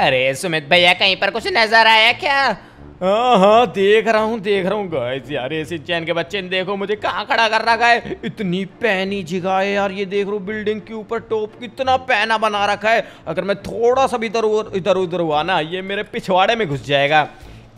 अरे सुमित भैया कहीं पर कुछ नजर आया क्या? हाँ हाँ देख रहा हूँ गाइस। यार ये शिनचैन के बच्चे ने देखो मुझे कहाँ खड़ा कर रखा है, इतनी पैनी जगह है यार, ये देख रहा हूँ बिल्डिंग के ऊपर टॉप कितना पैना बना रखा है। अगर मैं थोड़ा सा भी इधर उधर हुआ ना ये मेरे पिछवाड़े में घुस जाएगा।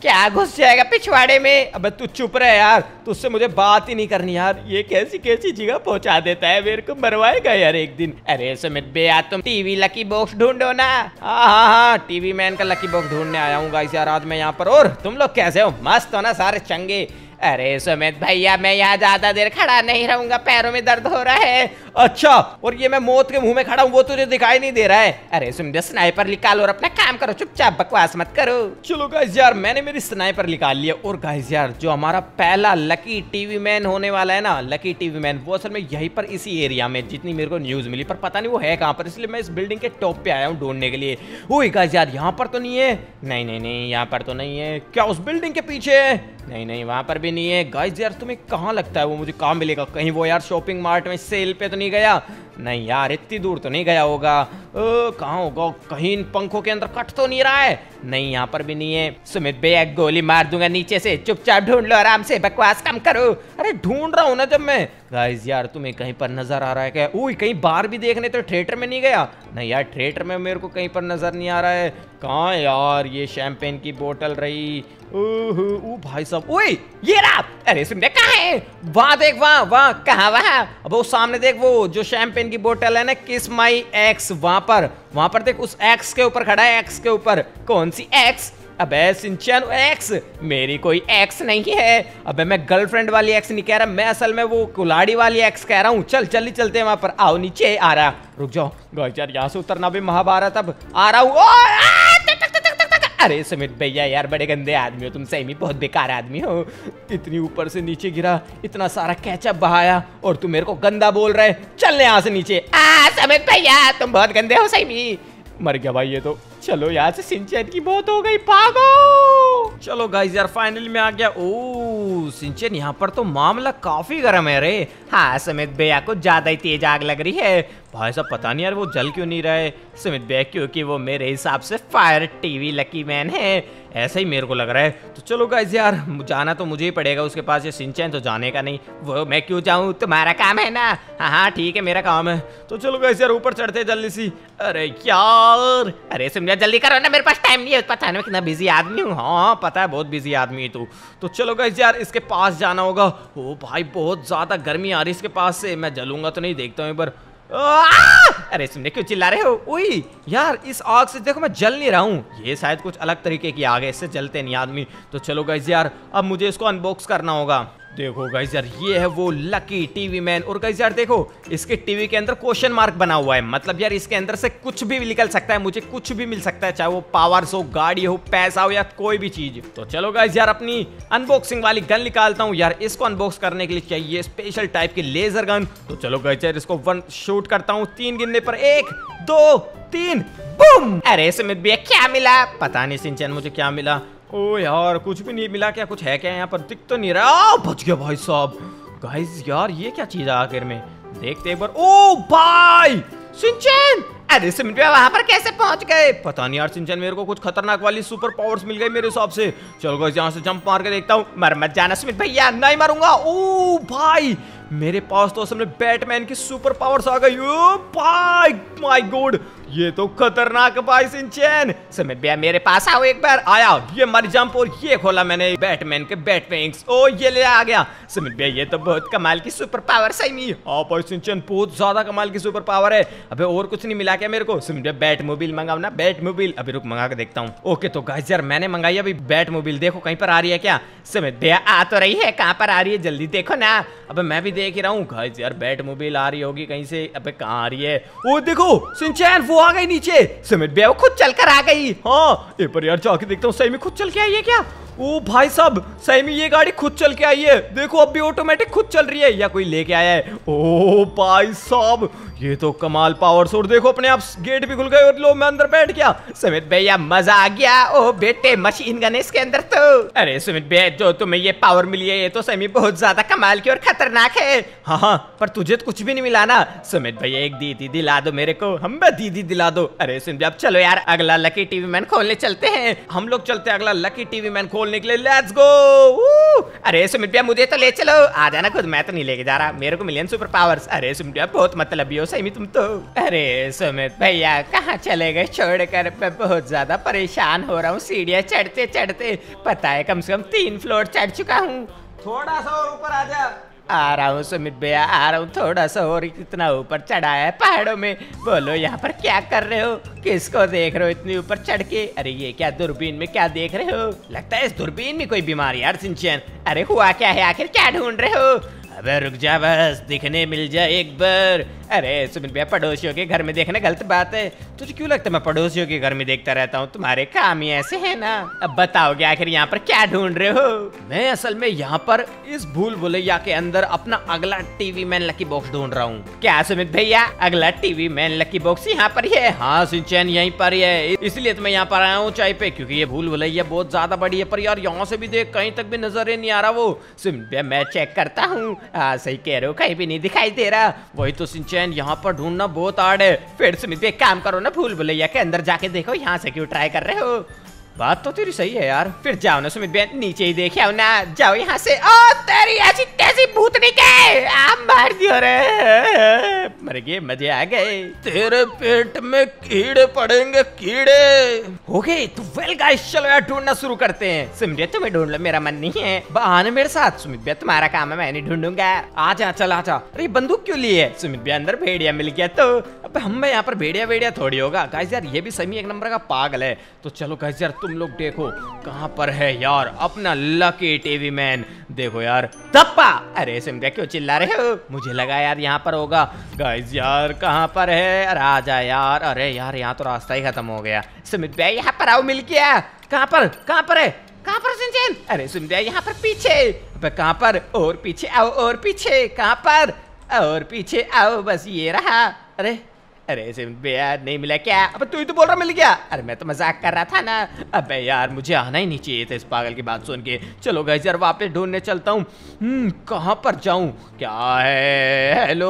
क्या घुस जाएगा पिछवाड़े में? अबे तू चुप रहे यार, तुझसे मुझे बात ही नहीं करनी यार। ये कैसी कैसी जगह पहुंचा देता है, मेरे को मरवाएगा यार एक दिन। अरे सुमित भैया तुम टीवी लकी बॉक्स ढूंढो ना। हाँ टीवी मैन का लकी बॉक्स ढूंढने आया हूँ गाइस यार आज मैं यहाँ पर। और तुम लोग कैसे हो, मस्त हो ना सारे चंगे? अरे सुमित भैया मैं यहाँ ज्यादा देर खड़ा नहीं रहूंगा, पैरों में दर्द हो रहा है। अच्छा और ये मैं मौत के मुंह में खड़ा हूँ वो तुझे दिखाई नहीं दे रहा है? अरे सुमित स्नाइपर निकालो और अपना काम करो, चुपचाप बकवास मत करो। चलो गाइस यार मैंने मेरी स्नाइपर निकाल लिया। और गाइस यार जो हमारा पहला लकी टीवी मैन होने वाला है ना, लकी टीवी मैन, वो असल में यहीं पर इसी एरिया में जितनी मेरे को न्यूज मिली, पर पता नहीं वो है कहाँ पर, इसलिए मैं इस बिल्डिंग के टॉप पे आया हूँ ढूंढने के लिए। वही गाइस यार यहाँ पर तो नहीं है, नहीं यहाँ पर तो नहीं है। क्या उस बिल्डिंग के पीछे? नहीं वहाँ पर भी नहीं है। गाइस यार तुम्हें कहाँ लगता है वो मुझे कहाँ मिलेगा? कहीं वो यार शॉपिंग मार्ट में सेल पे तो नहीं गया? नहीं यार इतनी दूर तो नहीं गया होगा। कहाँ होगा? कहीं इन पंखों के अंदर कट तो नहीं रहा है? नहीं यहाँ पर भी नहीं है। सुमित भैया गोली मार दूंगा नीचे से, चुपचाप ढूंढ लो आराम से, बकवास कम करो। अरे ढूंढ रहा हूँ ना जब मैं। गाइस यार तुम्हें कहीं पर नजर आ रहा है क्या? ओए कहीं बाहर भी देखने तो थिएटर में नहीं गया? नहीं यार थिएटर में मेरे को कहीं पर नजर नहीं आ रहा है। कहाँ यार ये शैंपेन की बोतल रही? ओह भाई साहब, ओए ये रहा। अरे सुन कहाँ है? वहाँ देख, वहाँ कहाँ? वहाँ अब वो सामने देख, वो जो शैंपेन की बोतल है ना, किस माई एक्स, वहाँ पर देख, उस एक्स के ऊपर खड़ा है। एक्स के ऊपर कौन सी एक्स? अबे शिनचैन एक्स, मेरी कोई एक्स नहीं है। अबे मैं गर्लफ्रेंड वाली एक्स नहीं कह रहा, मैं असल में वो कुलाड़ी वाली एक्स कह रहा हूँ। चल चलते हैं वहाँ पर। आओ नीचे आ रहा, रुक जाओ। गाइस यार यहाँ से उतरना भी महाभारत। अब आ रहा हूँ। अरे सुमित भैया यार बड़े गंदे आदमी हो तुम, सही में बहुत बेकार आदमी हो। इतनी ऊपर से नीचे गिरा, इतना सारा केचप बहाया और तुम मेरे को गंदा बोल रहे। चल यहाँ से नीचे। सुमित भैया तुम बहुत गंदे हो, सही में। मर गया भाई ये तो। चलो यहाँ से, शिनचैन की मौत हो गई, भागो। चलो गाइस यार फाइनल में आ गया। ओ शिनचैन यहाँ पर तो मामला काफी गर्म है रे। हाँ सुमित भैया को ज्यादा ही तेज आग लग रही है भाई साहब, पता नहीं यार वो जल क्यों नहीं रहे सुमित भैया, क्योंकि वो मेरे हिसाब से फायर टीवी लकी मैन है, ऐसा ही मेरे को लग रहा है। तो चलो गाइस यार जाना तो मुझे ही पड़ेगा उसके पास, ये शिनचैन तो जाने का नहीं। वो मैं क्यों जाऊँ, तुम्हारा काम है ना। हाँ ठीक है मेरा काम है। तो चलो गाइस यार ऊपर चढ़ते जल्दी सी। अरे यार, अरे जल्दी करो ना, मेरे पास टाइम नहीं है। पता नहीं मैं कितना बिजी आदमी हूँ। हाँ पता है बहुत बिजी आदमी है तू। तो चलो गाइस यार इसके पास जाना होगा। ओ भाई बहुत ज्यादा गर्मी आ रही है इसके पास से, मैं जलूंगा तो नहीं, देखता हूँ एक बार। अरे सुनने क्यों चिल्ला रहे हो? ओए यार इस आग से देखो मैं जल नहीं रहा हूँ, ये शायद कुछ अलग तरीके की आग है, इससे जलते नहीं आदमी। तो चलो गाइस यार अब मुझे इसको अनबॉक्स करना होगा। देखो गाइस यार ये है वो लकी टीवी मैन। और गाइस यार देखो इसके टीवी के अंदर क्वेश्चन मार्क बना हुआ है, मतलब यार इसके अंदर से कुछ भी निकल सकता है, मुझे कुछ भी मिल सकता है, चाहे वो पावर्स हो, गाड़ी हो, पैसा हो या कोई भी चीज। तो चलो गाइस यार अपनी अनबॉक्सिंग वाली गन निकालता हूँ। यार इसको अनबॉक्स करने के लिए चाहिए स्पेशल टाइप की लेजर गन। तो चलो गाइस यार इसको वन शूट करता हूँ, 3 गिनने पर 1 2 3 बूम। अरे सुमित भैया क्या मिला? पता नहीं शिनचैन मुझे क्या मिला। ओ यार कुछ भी नहीं मिला। क्या कुछ है क्या यहाँ पर? दिख तो नहीं रहा। बच गया भाई साहब। गाइस यार ये क्या चीज है आखिर में, देखते एक बार। ओ भाई शिनचैन, अरे सुमित भैया वहाँ पर कैसे पहुँच गए? पता नहीं यार शिनचैन मेरे को कुछ खतरनाक वाली सुपर पावर्स मिल गई मेरे हिसाब से। चलो गाइस यहाँ से जंप मार के देखता हूँ। मर मत जाना सुमित भैया, नहीं मरूंगा। ओ भाई मेरे पास तो असल में बैटमैन की सुपर पावर्स आ गई। ओ भाई माय गॉड ये तो खतरनाक भाई शिनचैन। सुमित भैया मेरे पास आओ एक बार। आया ये मर जंप, और ये खोला मैंने बैटमैन के बैट विंग्स। ओ ये ले आ गया। सुमित भैया ये तो बहुत कमाल की सुपर पावर, सही नहीं? हाँ भाई शिनचैन बहुत ज्यादा कमाल की सुपर पावर है। अबे और कुछ नहीं मिला क्या मेरे को? सुमित भैया बैट मोबाइल मंगाओ ना, बैट मोबाइल। अभी रुक मंगा के देखता हूँ। ओके तो गाइस यार मैंने मंगाई अभी बैट मोबाइल। देखो कहीं पर आ रही है क्या? सुमित भैया आ तो रही है, कहाँ पर आ रही है जल्दी देखो ना। अब मैं भी देख ही रहा हूँ। गाइस यार बैट मोबाइल आ रही होगी कहीं से। अबे कहाँ आ रही है? ओ देखो शिनचैन वो आ गई नीचे। सुमित भैया वो खुद चलकर आ गई। हाँ ये पर यार जाके देखता हूँ सही में खुद चल के आई है क्या? ओ भाई साहब सही में ये गाड़ी खुद चल के आई है। देखो अब भी ऑटोमेटिक खुद चल रही है या कोई लेके आया है। ओ भाई साहब ये तो कमाल पावर सोर्स। देखो अपने आप गेट भी खुल गए और लो मैं अंदर बैठ गया। सुमित भैया मजा आ गया। ओ बेटे मशीन गन इसके अंदर तो। अरे सुमित भैया जो तुम्हें ये पावर मिली है ये तो सही में बहुत ज्यादा कमाल की और खतरनाक है। हाँ पर तुझे तो कुछ भी नहीं मिला ना। सुमित भैया एक दीदी दिला दो मेरे को। हम दीदी दिला दो। अरे सुमित भैया चलो यार अगला लकी टीवी मैन खोलने चलते हैं। हम लोग चलते हैं अगला लकी टीवी मैन खोलने के लिए। Let's go. अरे सुमित भैया मुझे तो ले चलो। आ जाना खुद, मैं तो नहीं लेके जा रहा, मेरे को मिलियन सुपर पावर्स। अरे सुमित भैया बहुत मतलबी हो सही में तुम तो। अरे सुमित भैया कहाँ चले गए छोड़कर, मैं बहुत ज्यादा परेशान हो रहा हूँ सीढ़ियाँ चढ़ते चढ़ते। पता है कम से कम 3 फ्लोर चढ़ चुका हूँ। थोड़ा सा और ऊपर आ जा। आ रहा हूँ सुमित भैया आ रहा हूँ। थोड़ा सा और इतना ऊपर चढ़ा है पहाड़ों में। बोलो यहाँ पर क्या कर रहे हो, किसको देख रहे हो इतनी ऊपर चढ़ के। अरे ये क्या दूरबीन में क्या देख रहे हो, लगता है इस दूरबीन में कोई बीमारी यार शिनचैन। अरे हुआ क्या है, आखिर क्या ढूंढ रहे हो। अबे रुक जा बस, दिखने मिल जाए एक बार। अरे सुमित भैया पड़ोसियों के घर में देखना गलत बात है। तुझे क्यों लगता है मैं पड़ोसियों के घर में देखता रहता हूँ, तुम्हारे काम ही ऐसे है ना। अब बताओगे आखिर यहाँ पर क्या ढूंढ रहे हो। मैं असल में यहाँ पर इस भूल भुलैया के अंदर अपना अगला टीवी मैन लकी बॉक्स ढूंढ रहा हूँ। क्या सुमित भैया अगला टीवी मैन लकी बॉक्स यहाँ पर ही है। हाँ शिनचैन यहीं पर ही है, इसलिए तो मैं यहाँ पर आया हूँ चाय पे, क्योंकि ये भूल भुलैया बहुत ज्यादा बड़ी है। पर यार यहाँ से भी देख कहीं तक भी नजर ही नहीं आ रहा वो। सुमित भैया मैं चेक करता हूँ। हाँ सही कह रहे हो, कहीं भी नहीं दिखाई दे रहा। वही तो शिनचैन यहाँ पर ढूंढना बहुत हार्ड है। फिर सुमित भैया काम करो ना, भूल भुलैया के अंदर जाके देखो। यहाँ से क्यों ट्राई कर रहे हो। बात तो तेरी सही है यार। फिर जाओ ना सुमित भैया नीचे ही देखे आओ ना, जाओ यहाँ से। ओ तेरी ऐसी तैसी भूतनी के आप मार दियो रे। मर गए, मजे आ गए। तेरे पेट में कीड़े पड़ेंगे कीड़े। हो गए तू। वेल गाइस चलो यार ढूंढना शुरू करते हैं। सुमित भैया तुम्हें ढूंढ लो, मेरा मन नहीं है। आना मेरे साथ। सुमित भैया तुम्हारा काम है, मैं नहीं ढूंढूंगा। आजा चल आजा। अरे बंदूक क्यों ली है। सुमित भैया अंदर भेड़िया मिल गया तो। अब हम यहाँ पर भेड़िया भेड़िया थोड़ी होगा। गाइस यार ये भी सही एक नंबर का पागल है। तो चलो गाइस यार तुम लोग देखो कहाँ पर है यार अपना लकी टीवी मैन। देखो यार धप्पा। अरे सुमित क्यों चिल्ला रहे हो, मुझे लगा यार यहाँ पर होगा। गाइस यार कहाँ पर है। अरे आजा यार। अरे यार यहाँ तो रास्ता ही खत्म हो गया। सुमित भाई यहाँ पर आओ, मिल गया। कहाँ पर है, कहाँ पर शिनचैन। अरे सुमित भाई यहाँ पर पीछे। अबे कहाँ पर, और पीछे आओ और पीछे। कहाँ पर और पीछे आओ, बस ये रहा। अरे अरे सुमित भैया नहीं मिला क्या। अब तू ही तो बोल रहा मिल गया। अरे मैं तो मजाक कर रहा था ना। अबे यार मुझे आना ही नहीं चाहिए था इस पागल की बात सुन के। चलो गाइस यार वापस ढूंढने चलता हूँ। कहाँ पर जाऊँ, क्या है। हेलो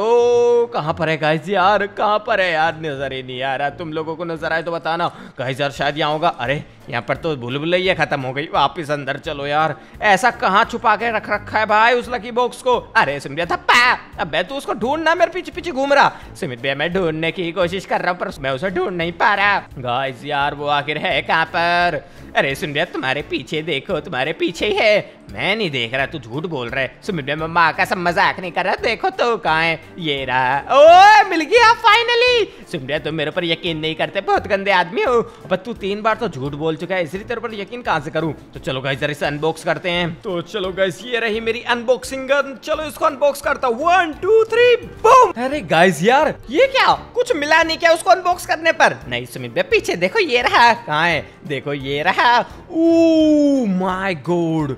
कहाँ पर है गाइस यार, कहाँ पर है यार, नजर ही नहीं आ रहा। तुम लोगों को नजर आए तो बताना। गाइस यार शायद यहाँ होगा। अरे यहाँ पर तो भूल भुलैया खत्म हो गई। वापिस अंदर चलो यार। ऐसा कहाँ छुपा के रख रखा है भाई उस लकी बॉक्स को। अरे सुमित भैया धप्पा। अब मैं तो उसको ढूंढना, मेरे पीछे पीछे घूम रहा। सुमित भैया मैं ढूंढने की कोशिश कर रहा हूँ पर मैं उसे ढूंढ नहीं पा रहा। गाइस यार वो आखिर है कहाँ पर। अरे सुमित भैया तुम्हारे पीछे देखो, तुम्हारे पीछे ही है। मैं नहीं देख रहा, तू झूठ बोल रहा है। सुमित भैया माँ का सब मजाक नहीं कर रहा, देखो तो कहाँ है। ये रहा। ओ मिल गया फाइनली। सुमित भैया तुम मेरे पर यकीन नहीं करते, बहुत गंदे आदमी हो। पर तू 3 बार तो झूठ बोल चुका है, इसलिए तेरे पर यकीन कहाँ से करूँ। तो चलो गाइस यार इसे अनबॉक्स करते हैं। तो चलो गाइस ये रही मेरी अनबॉक्सिंग गन। चलो इसको अनबॉक्स करता हूँ। 1 2 3 बूम। अरे गाइस यार ये क्या, कुछ मिला नहीं क्या उसको अनबॉक्स करने पर। नहीं सुमित भैया पीछे देखो, ये रहा। कहाँ है, देखो ये रहा। ओ माय गॉड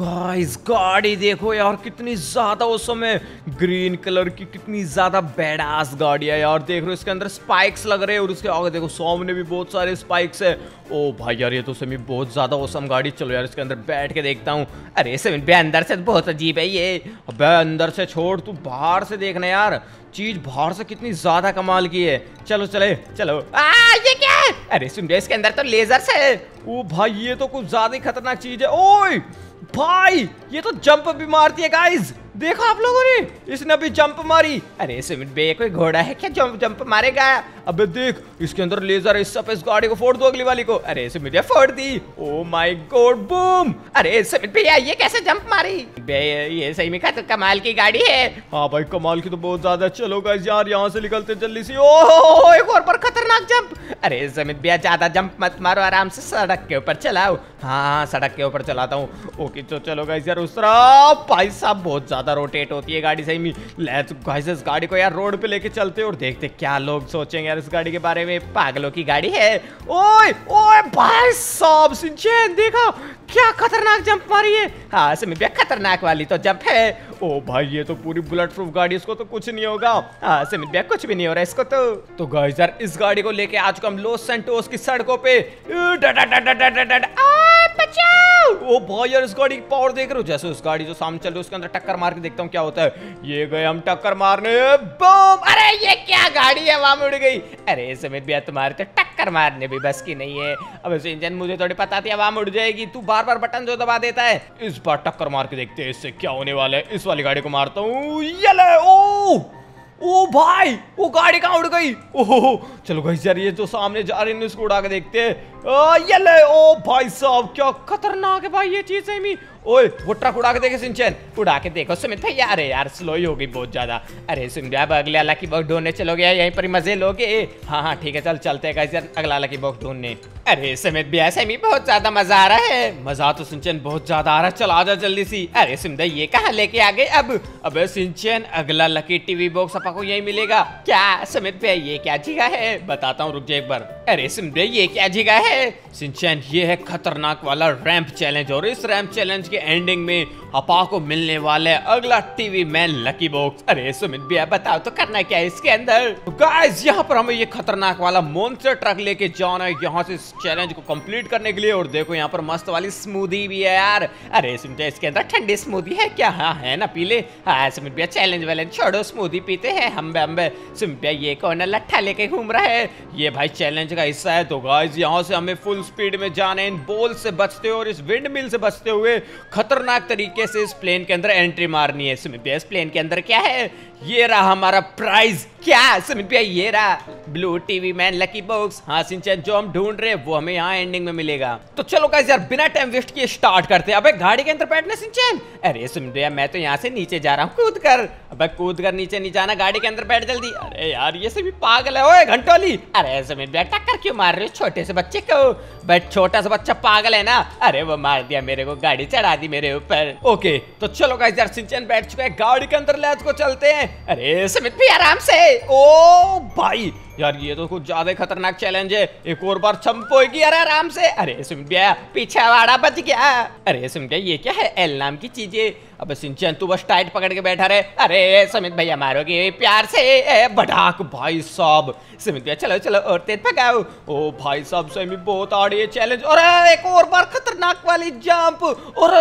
गाइस गाड़ी देखो यार कितनी ज्यादा औसम है। ग्रीन कलर की कितनी ज्यादा बेडास गाड़ी है यार। देख रहे हो इसके अंदर स्पाइक्स लग रहे हैं और उसके आगे देखो सामने भी बहुत सारे स्पाइक्स है। ओ भाई यार ये तो समी बहुत ज्यादा औसम गाड़ी। चलो यार इसके अंदर बैठ के देखता हूँ। अरे समी भैया अंदर से बहुत अजीब है ये। अब अंदर से छोड़, तू बाहर से देखना यार, चीज बाहर से कितनी ज्यादा कमाल की है। चलो चले चलो। ये क्या है। अरे सुन इसके अंदर तो लेजर्स है। ओ भाई ये तो कुछ ज्यादा ही खतरनाक चीज है। ओए भाई ये तो जंप भी मारती है। गाइस देखो आप लोगों ने, इसने अभी जंप मारी। अरे सुमित भैया कोई घोड़ा है क्या जंप मारेगा। अबे देख इसके अंदर लेजर है, इस गाड़ी को फोड़ दो अगली वाली को। अरे सुमित भैया फोड़ दी। Oh my god boom. अरे सुमित भैया ये कैसे जंप मारी। ये सही में तो कमाल की गाड़ी है। हाँ भाई कमाल की तो बहुत ज्यादा। चलो गाइस यार यहाँ से निकलते जल्दी से। ओह एक और पर खतरनाक जंप। अरे सुमित भैया ज्यादा जंप मत मारो, आराम से सड़क के ऊपर चलाओ। हाँ सड़क के ऊपर चलाता हूँ। ओके तो चलो गाइस यार उस तरफ। भाई साहब बहुत ज्यादा ज्यादा रोटेट होती है गाड़ी सही में। लेट्स गाइस इस गाड़ी को यार रोड पे लेके चलते और देखते क्या लोग सोचेंगे यार इस गाड़ी के बारे में। पागलों की गाड़ी है। ओए ओए भाई साहब शिनचैन देखो क्या खतरनाक जंप मारी है। हाँ सुमित भैया खतरनाक वाली तो जंप है। ओ भाई ये तो पूरी बुलेट प्रूफ गाड़ी, इसको तो कुछ नहीं होगा। हाँ सुमित भैया कुछ भी नहीं हो रहा इसको तो गाइस यार इस गाड़ी को लेके आज हम लॉस सैंटोस की सड़कों पे। ओ भाई यार इस गाड़ी की पावर देख रहे हो, जैसे उस गाड़ी जो सामने चल रही है उसके अंदर टक्कर मार के देखता हूँ क्या होता है। ये गए हम टक्कर मारने, बम! अरे ये क्या गाड़ी है वहां उड़ गई। अरे सुमित भैया तुम्हारे तो टक्कर मारने भी बस की नहीं है। अब इस इंजन मुझे थोड़ी पता थी वहां उड़ जाएगी, तू बार बार बटन जो दबा देता है। इस बार टक्कर मार के देखते हैं इससे क्या होने वाला है। इस वाली गाड़ी को मारता हूँ। ओ भाई वो गाड़ी कहाँ उड़ गई। ओहो चलो गाइस यार ये जो सामने जा रही है इसको उड़ा के देखते हैं। ये ले। ओ भाई साहब क्या खतरनाक है भाई ये चीज है। ओए वो ट्रक उड़ा के देखे शिनचैन, उड़ा के देखो सुमित भैया। अरे यार स्लो ही हो गई बहुत ज्यादा। अरे सुमित भैया अगले लकी बॉक्स ढूंढने चलोगे यहीं पर मजे लोगे। हाँ हाँ ठीक है चल चलते गाइस यार अगला लकी बॉक्स ढूंढने। अरे सुमित भैया सही बहुत ज्यादा मजा आ रहा है, मजा तो शिनचैन बहुत ज्यादा आ रहा है। चल आ जा जल्दी सी। अरे सुमित भैया ये कहाँ लेके आ गए अब। अबे शिनचैन अगला लकी टीवी बॉक्स आपको यही मिलेगा। क्या सुमित भैया ये क्या जगह है, बताता हूँ रुक जा एक बार। अरे सुमित भैया ये क्या जगह है शिनचैन। ये है खतरनाक वाला रैंप चैलेंज और इस रैंप चैलेंज के एंडिंग में आपा को मिलने वाला है अगला टीवी मैन लकी बॉक्स। अरे सुमित भैया बताओ तो करना क्या है इसके अंदर। गाइस यहाँ पर हमें ये खतरनाक वाला मॉन्स्टर ट्रक लेके जाना है यहाँ से चैलेंज को कंप्लीट करने के लिए। और देखो यहाँ पर मस्त वाली स्मूदी भी है यार। अरे सुनते इसके अंदर ठंडी स्मूदी है क्या। हाँ है ना पीले। हाँ सुमित भैया चैलेंज वैलेंज छोड़ो स्मूदी पीते हैं हम्बे हम्बे। सुमित भैया ये कौन लट्ठा लेके घूम रहा है, ये भाई चैलेंज का हिस्सा है। तो गाइस यहाँ से हमें फुल स्पीड में जाना है, इन बॉल से बचते हुए और इस विंड मिल से बचते हुए खतरनाक तरीके से इस प्लेन के अंदर एंट्री मारनी है। सुमित भैया इस प्लेन के अंदर क्या है, ये रहा हमारा प्राइज। क्या सुमित भैया ये रहा blue TV man lucky box. हाँ शिनचैन जो हम ढूंढ रहे वो हमें यहाँ एंडिंग में मिलेगा। तो चलो गाइस यार बिना टाइम वेस्ट किए स्टार्ट करते हैं। अबे गाड़ी के अंदर बैठना शिनचैन। अरे सुमित भैया मैं तो यहाँ से नीचे जा रहा हूँ कूद कर। अबे कूद कर नीचे नहीं जाना, गाड़ी के अंदर बैठ जल्दी। अरे यार ये सभी पागल है। ओए घंटोली अरे सुमित भैया टक्कर क्यों मार रहे हो छोटे से बच्चे को। बट छोटा सा बच्चा पागल है ना। अरे वो मार दिया मेरे को, गाड़ी चढ़ा दी मेरे ऊपर। ओके तो चलो गाइस यार शिनचैन बैठ चुका है गाड़ी के अंदर, लेट्स गो चलते हैं। अरे सुमित भैया आराम से। ओ भाई यार ये तो कुछ ज्यादा खतरनाक चैलेंज है, एक और बार चंप होगी। अरे आराम से। अरे सुमित भैया पीछा वाड़ा बच गया। अरे सुमित भैया ये क्या है एल नाम की चीजें। अब शिनचैन तू बस टाइट पकड़ के बैठा रहे। अरे सुमित भैया मारोगे प्यार से बड़ाक। भाई साहब सुमित भैया चलो चलो और तेज पकाओ। ओ भाई साहब सही में बहुत आ रही है चैलेंज। और एक और बार खतरनाक वाली जंप। और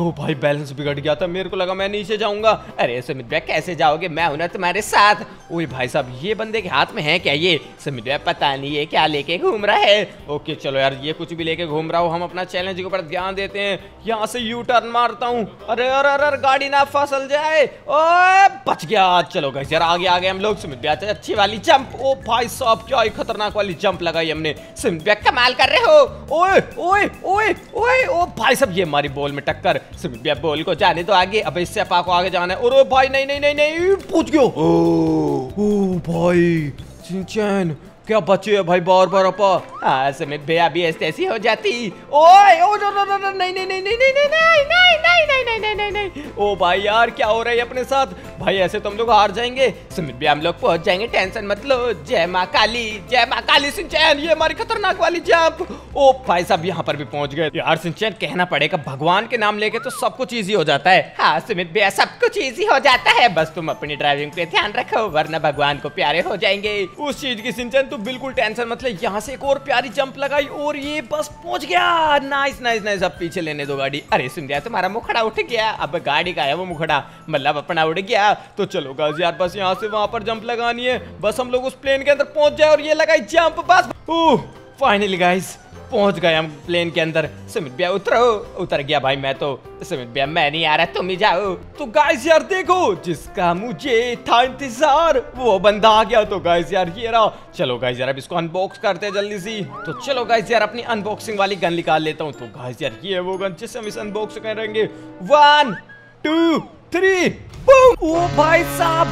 ओ भाई बैलेंस बिगड़ गया था, मेरे को लगा मैं नीचे जाऊंगा। अरे सुमित भैया कैसे जाओगे, मैं हूं ना तुम्हारे साथ। ओए भाई साहब ये बंदे के हाथ में है क्या ये। सुमित भैया पता नहीं है क्या लेके घूम रहा है। ओके चलो यार ये कुछ भी लेके घूम रहा हूँ, हम अपना चैलेंज के ऊपर ध्यान देते हैं। यहाँ से यू टर्न मारता हूँ। अरे अरे अरे गाड़ी ना फसल जाए। ओए बच गया। चलो गाइस यार आगे आ गए हम लोग। सुमित भैया अच्छी वाली जंप। ओ भाई साहब क्या ही खतरनाक वाली जंप लगाई हमने। सुमित भैया कमाल कर रहे हो। ओए ओए ओए ओए ओ भाई साहब ये हमारी बॉल में टक्कर। सुमित भैया बॉल को जाने तो आगे, अब इससे अपा को आगे जाना है। और ओ भाई नहीं नहीं नहीं नहीं पूछ गयो। ओ भाई शिनचैन क्या बच्चे है भाई बार बार अपा। हाँ सुमित भैया भी ऐसी ऐसी हो जाती। ओए ओ नहीं नहीं नहीं नहीं नहीं नहीं। ओ भाई यार क्या हो रहा है अपने साथ भाई, ऐसे तुम लोग हार जाएंगे। सुमित भैया हम लोग पहुंच जाएंगे, टेंशन मत लो। जय माँ काली, जय माँ काली। शिनचैन ये हमारी खतरनाक वाली जंप। ओ भाई साहब यहाँ पर भी पहुंच गए यार। शिनचैन कहना पड़ेगा भगवान के नाम लेके तो सब कुछ ईजी हो जाता है। हाँ सुमित भैया सब कुछ ईजी हो जाता है, बस तुम अपनी ड्राइविंग पे ध्यान रखो वरना भगवान को प्यारे हो जाएंगे उस चीज की। शिनचैन तो बिल्कुल टेंशन मत ले। यहाँ से एक और प्यारी जंप लगाई और ये बस पहुंच गया। Nice nice nice. अब पीछे लेने दो गाड़ी। अरे सुन गया तुम्हारा मुखड़ा उठ गया। अब गाड़ी का है वो मुखड़ा, मतलब अपना उड़ गया। तो चलो गाइस यार बस यहाँ से वहां पर जंप लगानी है, बस हम लोग उस प्लेन के अंदर पहुंच जाए। और ये लगाई जंप बस। फाइनली गाइस पहुंच गए हम प्लेन के अंदर। सुमित भैया उतरो। उतर गया भाई मैं तो। सुमित भैया मैं नहीं आ रहा तुम ही जाओ। तो गाइस यार देखो जिसका मुझे था इंतजार वो बंदा आ गया। तो गाइस यार ये रहा। चलो गाइस यार अब इसको अनबॉक्स करते हैं जल्दी सी। तो चलो गाइस यार अपनी अनबॉक्सिंग वाली गन निकाल लेता हूँ। तो गाइस यार ये है वो गन जिससे हम इस अनबॉक्स करेंगे। 1 2 3 बूम। ओ भाई साहब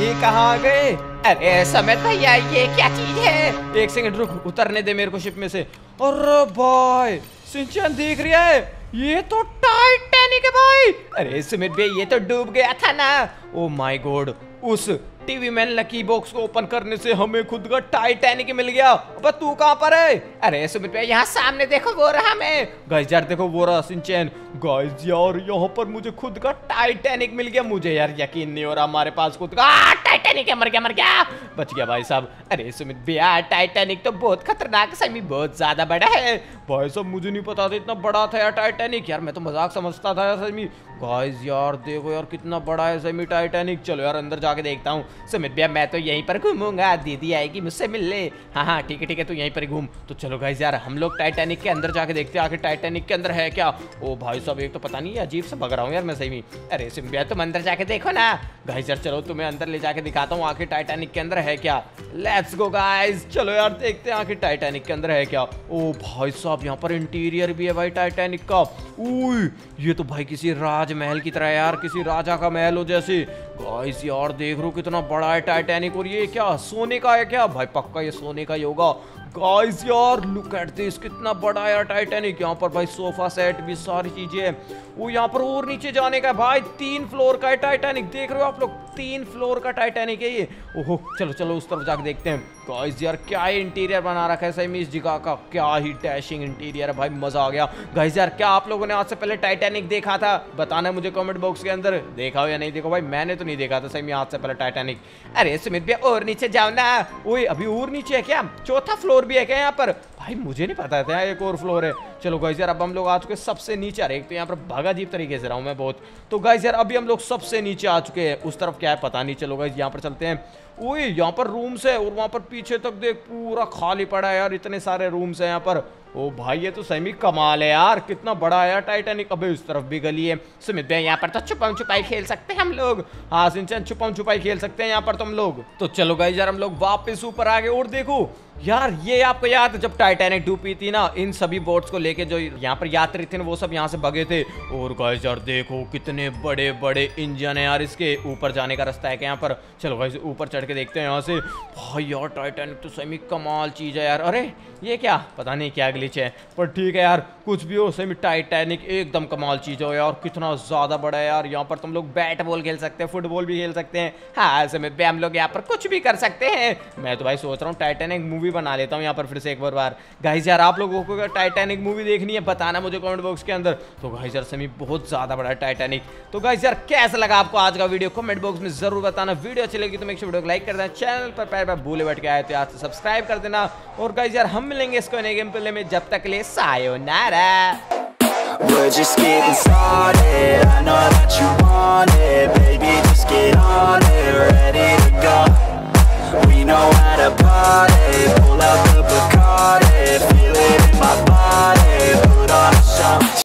ये कहाँ आ गए। अरे सुमित भैया ये क्या चीज है। एक सेकंड रुक, उतरने दे मेरे को शिप में से। और भाई शिनचैन देख रहा है ये तो टाइटैनिक है भाई। अरे सुमित भाई ये तो डूब गया था ना। ओ माय गॉड, उस टीवी मैन लकी बॉक्स को ओपन करने से हमें खुद का टाइटैनिक मिल गया। अब तू कहाँ पर है? अरे सुमित भाई यहाँ सामने देखो, वो रहा मैं। गाइस यार देखो, वो रहा शिनचैन। गाइस यार यहाँ पर मुझे खुद का टाइटैनिक मिल गया। मुझे यार यकीन नहीं हो रहा, हमारे पास खुद का टाइटैनिक है। मर गया बच गया भाई साहब। अरे सुमित भैया टाइटैनिक तो बहुत खतरनाक है, बहुत ज्यादा बड़ा है भाई साहब। मुझे नहीं पता था इतना बड़ा था यार टाइटैनिक। यार मैं तो मजाक समझता था यार समी। गाइस यार देखो यार कितना बड़ा है समी टाइटैनिक। चलो यार अंदर जाके देखता हूँ। सुमित भैया मैं तो यहीं पर घूमूंगा, दीदी आएगी मुझसे मिलने। हाँ हाँ ठीक है ठीक है, तू यहीं पर घूम। तो चलो गाइस यार हम लोग टाइटैनिक के अंदर जाके देखते हैं आखिर टाइटैनिक के अंदर है क्या। ओ भाई साहब एक तो पता नहीं अजीब सा बग रहा हूँ यार मैं सही में। अरे सुमित भैया तुम अंदर जाके देखो ना। गाइस यार चलो तुम्हें अंदर ले जाके दिखाता हूँ आखिर टाइटैनिक के अंदर है क्या। लेट्स गो गाइस, चलो यार देखते हैं आखिर टाइटैनिक के अंदर है क्या। ओ भाई साहब यहाँ पर इंटीरियर भी है भाई टाइटैनिक का। ओह ये तो भाई किसी राजमहल की तरह यार, किसी राजा का महल हो जैसे। गाइस यार देख रहे हो कितना बड़ा है टाइटैनिक। और ये क्या सोने का है क्या भाई? पक्का ये सोने का ही होगा। गाइस यार लुक एट दिस, कितना बड़ा यार टाइटैनिक। यहाँ पर भाई सोफा सेट भी, सारी चीजें हैं। वो यहाँ पर और नीचे जाने का है भाई। 3 फ्लोर का है टाइटैनिक, देख रहे हो आप लोग, 3 फ्लोर का टाइटैनिक है ये। ओहो चलो चलो उस तरफ जाके देखते हैं। गाइस यार क्या ही इंटीरियर बना रखा है सही में इस जगह का। क्या ही डैशिंग इंटीरियर है भाई, मजा आ गया। गाइस यार क्या आप लोगों ने आज से पहले टाइटैनिक देखा था? बताना मुझे कमेंट बॉक्स के अंदर, देखा हो या नहीं देखो भाई। मैंने तो नहीं देखा था सही में आज से पहले टाइटैनिक। अरे सुमित भैया और नीचे जाओ ना। ओए अभी और नीचे है क्या? 4था फ्लोर भी है क्या यहाँ पर? भाई मुझे नहीं पता था एक और फ्लोर है। चलो गाइस यार अब हम लोग आ चुके सबसे नीचे। अरे एक तो यहाँ पर भागा अजीब तरीके से रहा हूँ मैं बहुत। तो गाइस यार अभी हम लोग सबसे नीचे आ चुके हैं। उस तरफ क्या है पता नहीं। चलो गाइस यहाँ पर चलते हैं। ओए यहाँ पर रूम्स है और वहाँ पर पीछे तक देख पूरा खाली पड़ा है यार, इतने सारे रूम्स है यहाँ पर। ओ भाई ये तो सही कमाल है यार, कितना बड़ा है यार टाइटैनिक। अबे उस तरफ भी गली है। सुमित भैया यहाँ पर तो छुपम छुपाई खेल सकते हैं हम लोग। हाँ शिनचैन छुपम छुपाई खेल सकते हैं यहाँ पर तो हम लोग। तो चलो गाइस यार हम लोग वापस ऊपर आ गए। और देखो यार ये आपको याद है जब टाइटैनिक डूबी थी ना, इन सभी बोट्स को लेके जो यहाँ पर यात्री थे ना वो सब यहाँ से भगे थे। और गाइस यार देखो कितने बड़े बड़े इंजन है यार इसके। ऊपर जाने का रास्ता है क्या यहाँ पर? चलो गाइस ऊपर चढ़ के देखते हैं यहाँ से। भाई यार टाइटैनिक तो सही कमाल चीज है यार। अरे ये क्या, पता नहीं क्या ग्लिच है, पर ठीक है यार कुछ भी हो सही टाइटैनिक एकदम कमाल चीज हो यार। कितना ज्यादा बड़ा है यार। यहाँ पर तुम लोग बैट बॉल खेल सकते हैं, फुटबॉल भी खेल सकते हैं। हाँ सही में हम लोग यहाँ पर कुछ भी कर सकते हैं। मैं तो भाई सोच रहा हूँ टाइटैनिक मूवी बना लेता हूँ यहाँ पर फिर से एक बार। गाइस यार आप लोगों को टाइटैनिक मूवी देखनी है, बताना मुझे कमेंट बॉक्स के अंदर। तो गाइस यार समी बहुत ज्यादा बड़ा टाइटैनिक। तो गाइस यार कैसा लगा आपको आज का वीडियो, कमेंट बॉक्स में जरूर बताना। वीडियो अच्छी लगी तो मेरे वीडियो को लाइक कर देना, चैनल पर पैर पर भूले बैठ के आए तो आज सब्सक्राइब कर देना। और गाइस यार हम मिलेंगे इसको नए गेम प्ले में, जब तक के लिए सायोनारा।